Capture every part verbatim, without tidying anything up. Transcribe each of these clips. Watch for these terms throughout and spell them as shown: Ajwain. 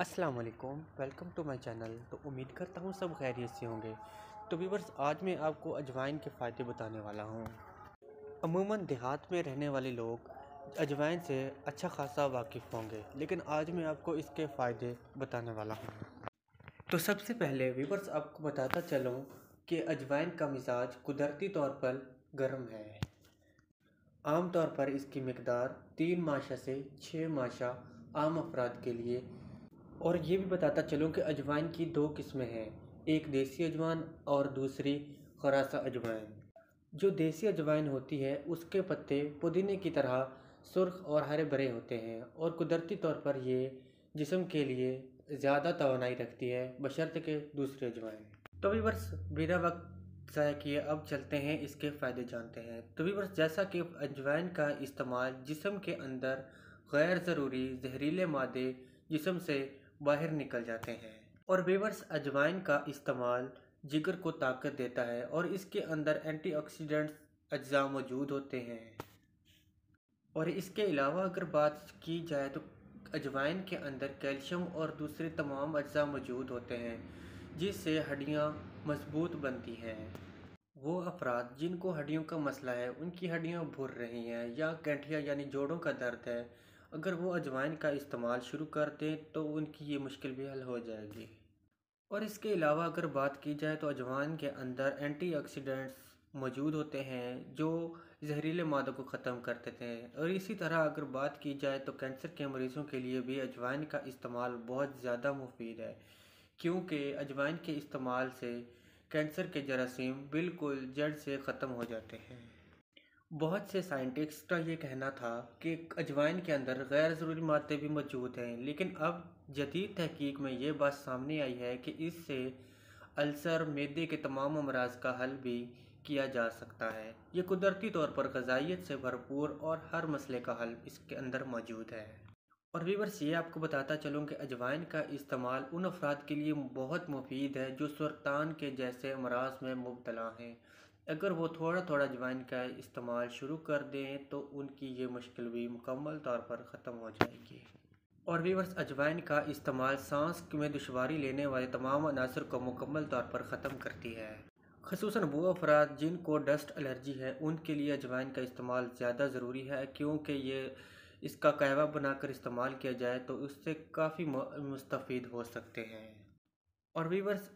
अस्सलाम वालेकुम, welcome to my channel. तो उम्मीद करता हूँ सब खैरियत से होंगे। तो व्यूअर्स, आज मैं आपको अजवाइन के फ़ायदे बताने वाला हूँ। अमूमन देहात में रहने वाले लोग अजवाइन से अच्छा खासा वाकिफ़ होंगे, लेकिन आज मैं आपको इसके फ़ायदे बताने वाला हूँ। तो सबसे पहले व्यूअर्स आपको बताता चलूँ कि अजवाइन का मिजाज कुदरती तौर पर गर्म है। आम तौर पर इसकी मकदार तीन माशा से छः माशा आम अफराद के लिए। और ये भी बताता चलूँ कि अजवाइन की दो किस्में हैं, एक देसी अजवाइन और दूसरी खरासा अजवाइन। जो देसी अजवाइन होती है उसके पत्ते पुदीने की तरह सुर्ख और हरे भरे होते हैं और कुदरती तौर पर ये जिस्म के लिए ज़्यादा तवानाई रखती है बशर्ते के दूसरी अजवाइन। तो व्यूअर्स, बिना वक्त ज़ाया किए अब चलते हैं इसके फ़ायदे जानते हैं। तो व्यूअर्स, जैसा कि अजवाइन का इस्तेमाल जिस्म के अंदर गैर ज़रूरी जहरीले मादे जिस्म से बाहर निकल जाते हैं। और व्यूअर्स, अजवाइन का इस्तेमाल जिगर को ताकत देता है और इसके अंदर एंटीऑक्सीडेंट्स अज्जा मौजूद होते हैं। और इसके अलावा अगर बात की जाए तो अजवाइन के अंदर कैल्शियम और दूसरे तमाम अज्जा मौजूद होते हैं जिससे हड्डियाँ मजबूत बनती हैं। वो अफराद जिनको हड्डियों का मसला है, उनकी हड्डियाँ भुर रही हैं या गठिया यानी जोड़ों का दर्द है, अगर वो अजवाइन का इस्तेमाल शुरू कर दें तो उनकी ये मुश्किल भी हल हो जाएगी। और इसके अलावा अगर बात की जाए तो अजवाइन के अंदर एंटीऑक्सीडेंट्स मौजूद होते हैं जो जहरीले मादों को ख़त्म कर देते हैं। और इसी तरह अगर बात की जाए तो कैंसर के मरीज़ों के लिए भी अजवाइन का इस्तेमाल बहुत ज़्यादा मुफीद है, क्योंकि अजवाइन के इस्तेमाल से कैंसर के जरासीम बिल्कुल जड़ से ख़त्म हो जाते हैं। बहुत से साइंटिस्ट का ये कहना था कि अजवाइन के अंदर गैर ज़रूरी मात्रें भी मौजूद हैं, लेकिन अब जदीद तहकीक में ये बात सामने आई है कि इससे अल्सर, मैदे के तमाम अमराज का हल भी किया जा सकता है। ये कुदरती तौर पर गजाइत से भरपूर और हर मसले का हल इसके अंदर मौजूद है। और व्यूअर्स, ये आपको बताता चलूँ कि अजवाइन का इस्तेमाल उन अफराद के लिए बहुत मुफीद है जो सुरतान के जैसे अमराज में मुबतला हैं। अगर वो थोड़ा थोड़ा अजवाइन का इस्तेमाल शुरू कर दें तो उनकी ये मुश्किल भी मुकम्मल तौर पर ख़त्म हो जाएगी। और व्यूअर्स, अजवाइन का इस्तेमाल सांस में दुश्वारी लेने वाले तमाम अनासर को मुकम्मल तौर पर ख़त्म करती है। ख़ुसूसन वो अफराद जिनको डस्ट एलर्जी है, उनके लिए अजवाइन का इस्तेमाल ज़्यादा ज़रूरी है, क्योंकि ये इसका कहवा बनाकर इस्तेमाल किया जाए तो उससे काफ़ी मुस्तफ़ीद हो सकते हैं। और व्यूअर्स,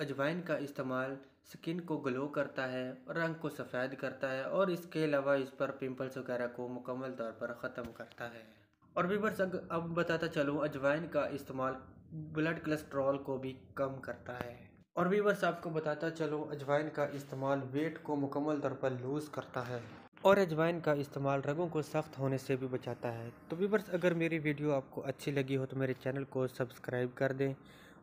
अजवाइन का इस्तेमाल स्किन को ग्लो करता है, रंग को सफ़ेद करता है और इसके अलावा इस पर पिंपल्स वगैरह को मुकम्मल तौर पर ख़त्म करता है। और व्यूअर्स, अब बताता चलूँ अजवाइन का इस्तेमाल ब्लड कोलेस्ट्रॉल को भी कम करता है। और व्यूअर्स, आपको बताता चलूँ अजवाइन का इस्तेमाल वेट को मुकम्मल तौर पर लूज़ करता है। और अजवाइन का इस्तेमाल रगों को सख्त होने से भी बचाता है। तो व्यूअर्स, अगर मेरी वीडियो आपको अच्छी लगी हो तो मेरे चैनल को सब्सक्राइब कर दें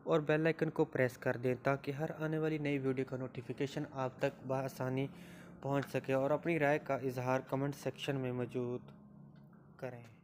और बेल आइकन को प्रेस कर दें ताकि हर आने वाली नई वीडियो का नोटिफिकेशन आप तक बआसानी पहुंच सके। और अपनी राय का इजहार कमेंट सेक्शन में मौजूद करें।